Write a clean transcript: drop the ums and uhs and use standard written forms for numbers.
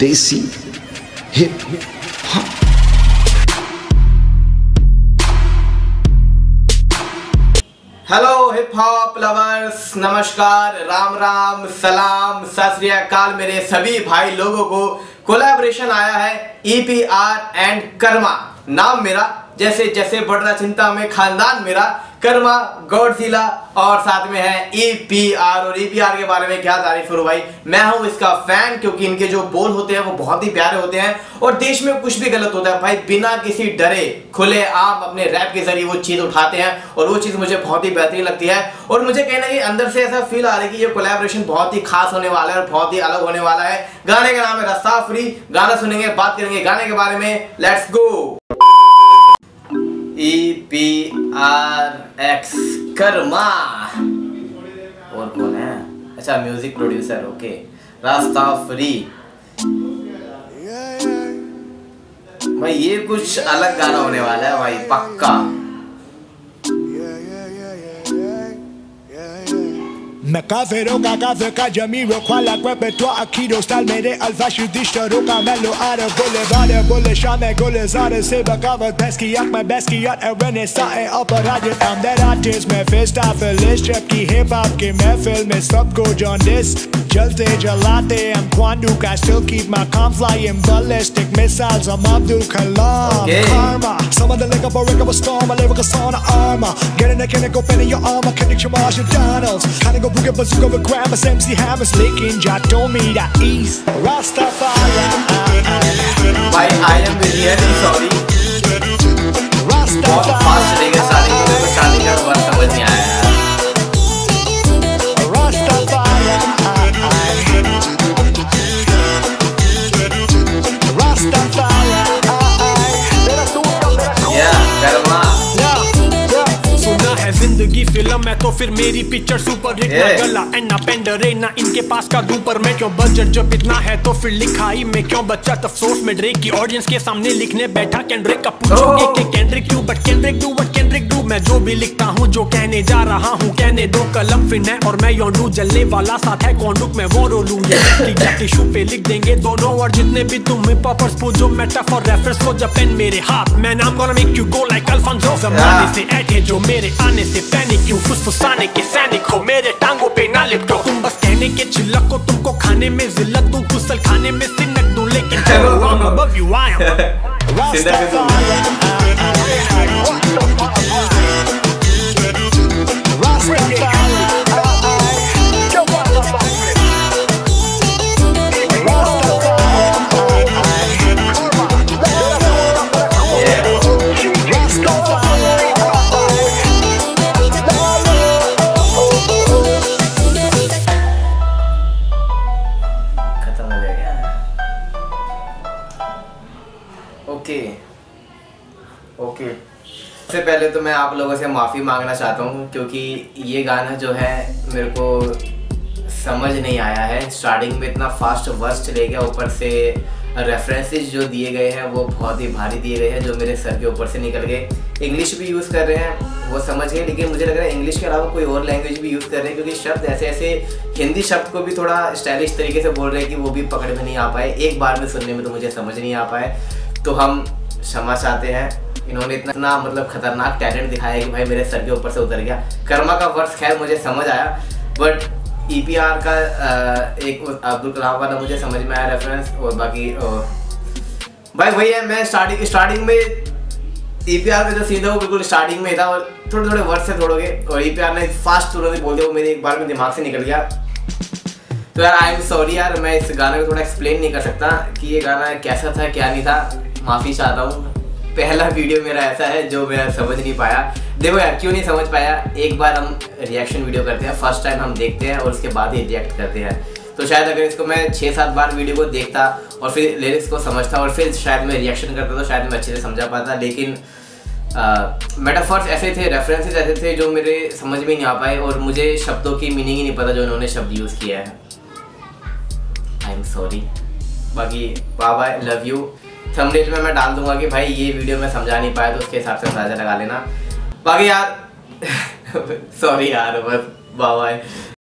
देसी hip hop. Hello hip hop lovers, नमस्कार, राम राम, सलाम, सत श्री अकाल मेरे सभी भाई लोगों को। कोलैबोरेशन आया है EPR एंड कर्मा। नाम मेरा जैसे जैसे बढ़ना चिंता में, खानदान मेरा कर्मा, गॉडजिला और साथ में है EPR। और EPR के बारे में क्या तारीफ करूं भाई, मैं हूं इसका फैन, क्योंकि इनके जो बोल होते हैं वो बहुत ही प्यारे होते हैं। और देश में कुछ भी गलत होता है भाई, बिना किसी डरे खुले आम अपने रैप के जरिए वो चीज़ उठाते हैं और वो चीज़ मुझे बहुत ही बेहतरीन लगती है। और मुझे कहना कि अंदर से ऐसा फील आ रहा है कि ये कोलैबोरेशन बहुत ही खास होने वाला है और बहुत ही अलग होने वाला है। गाने का नाम है रस्ताफरी, गाना सुनेंगे, बात करेंगे गाने के बारे में। Let's go. EPR कर्मा और कौन है? अच्छा, म्यूजिक प्रोड्यूसर, ओके। रास्ताफरी भाई, ये कुछ अलग गाना होने वाला है भाई, पक्का। मैं काफिरों का काफिर का जमी वो ख्वाला को पे तो अखीरों स्टाइल मेरे अल्फा शुद्धिष्टरों का मैं लो आर गोले बारे गोले शाम है गोले सारे से बकावत बेस की यार मैं बेस की यार एवने साए अपराध तम देर आर्टिस्ट मैं फेस्ट आफिलिस्ट रैप की हिप हॉप के महफिल में सबको जॉन्डिस जलते जलाते हम क्वांडू का still keep my calm flying ballistic missiles I'm Abdul Kalam Karma someone like a brick of a storm I live like a sauna armor get in a chemical pen in your armor connection with your Donalds kind of go book a bazooka with grab a MC hammers leaking Jah told me that east Rastafari why I am really sorry Rastafari ke saare mechanic ka word samajh nahi aaya। जिंदगी film है तो फिर मेरी picture super hit ना गला and ना पेंडरे ना इनके पास का डूपर मैं क्यों बजट जब इतना है तो फिर लिखाई में क्यों बच्चा अफसोस में ड्रेक की ऑडियंस के सामने लिखने बैठा केंड्रिक का पूछोगे कि केंड्रिक डू बट केंड्रिक डू बट केंड्रिक डू। मैं जो भी लिखता हूँ जो कहने जा रहा हूँ कहने दो कलम फिन है और मैं योंडू जलने वाला साथ है कौंडुक मैं वो रो लूंगा टिश्यू पे लिख देंगे दोनों और जितने भी तुम हिप हॉपर्स पूछो मैं टफ और रेफरेंस को जब पेन मेरे हाथ मैं नाम कॉलम एक क्यू गो लाइक अल्फांसो जमाने से ऐड है जो मेरे आने से पैनिक क्यों फुसफुसाने के सैनिक हो मेरे टांगों पे ना लिपटो तुम बस कहने के छिलक को तुमको खाने में जिल्लत दूं कुसल खाने में सिनक दूं लेकिन I'm above you I am okay. सबसे पहले तो मैं आप लोगों से माफ़ी मांगना चाहता हूँ, क्योंकि ये गाना जो है मेरे को समझ नहीं आया है। स्टार्टिंग में इतना फास्ट वर्स चले गया, ऊपर से रेफरेंसेस जो दिए गए हैं वो बहुत ही भारी दिए गए हैं जो मेरे सर के ऊपर से निकल गए। इंग्लिश भी यूज़ कर रहे हैं वो समझ गए, लेकिन मुझे लग रहा है इंग्लिश के अलावा कोई और लैंग्वेज भी यूज़ कर रहे हैं, क्योंकि शब्द ऐसे ऐसे हिंदी शब्द को भी थोड़ा स्टाइलिश तरीके से बोल रहे हैं कि वो भी पकड़ में नहीं आ पाए। एक बार में सुनने में तो मुझे समझ नहीं आ पाए, तो हम क्षमा चाहते हैं। इन्होंने इतना मतलब खतरनाक टैलेंट दिखाया कि भाई मेरे सर के ऊपर से उतर गया। कर्मा का वर्स खैर मुझे समझ आया, बट EPR का एक अब्दुल कलाम वाला मुझे समझ में आया रेफरेंस। और बाकी भाई वही है, मैं स्टार्टिंग में EPR का जो सीन था वो बिल्कुल स्टार्टिंग में था और थोड़े थोड़े वर्स से थोड़े और EPR ने फास्ट तुरंत बोल दिया, वो मेरे एक बार में दिमाग से निकल गया। तो यार आई एम सॉरी यार, मैं इस गाने को थोड़ा एक्सप्लेन नहीं कर सकता कि ये गाना कैसा था क्या नहीं था, माफ़ी चाहता हूँ। पहला वीडियो मेरा ऐसा है जो मैं समझ नहीं पाया। देखो यार, क्यों नहीं समझ पाया, एक बार हम रिएक्शन वीडियो करते हैं, फर्स्ट टाइम हम देखते हैं और उसके बाद ही रिएक्ट करते हैं। तो शायद अगर इसको मैं 6-7 बार वीडियो को देखता और फिर लिरिक्स को समझता और फिर शायद मैं रिएक्शन करता तो शायद मैं अच्छे से समझा पाता। लेकिन मेटाफर्स ऐसे थे, रेफरेंसेज ऐसे थे जो मेरे समझ में नहीं आ पाए और मुझे शब्दों की मीनिंग ही नहीं पता जो उन्होंने शब्द यूज़ किया है। I am sorry. बाकी bye bye, love you. Thumbnail में मैं डाल दूंगा कि भाई ये वीडियो में समझा नहीं पाया, तो उसके हिसाब से अंदाजा लगा लेना। बाकी यार सॉरी यार, बस बाय बाय।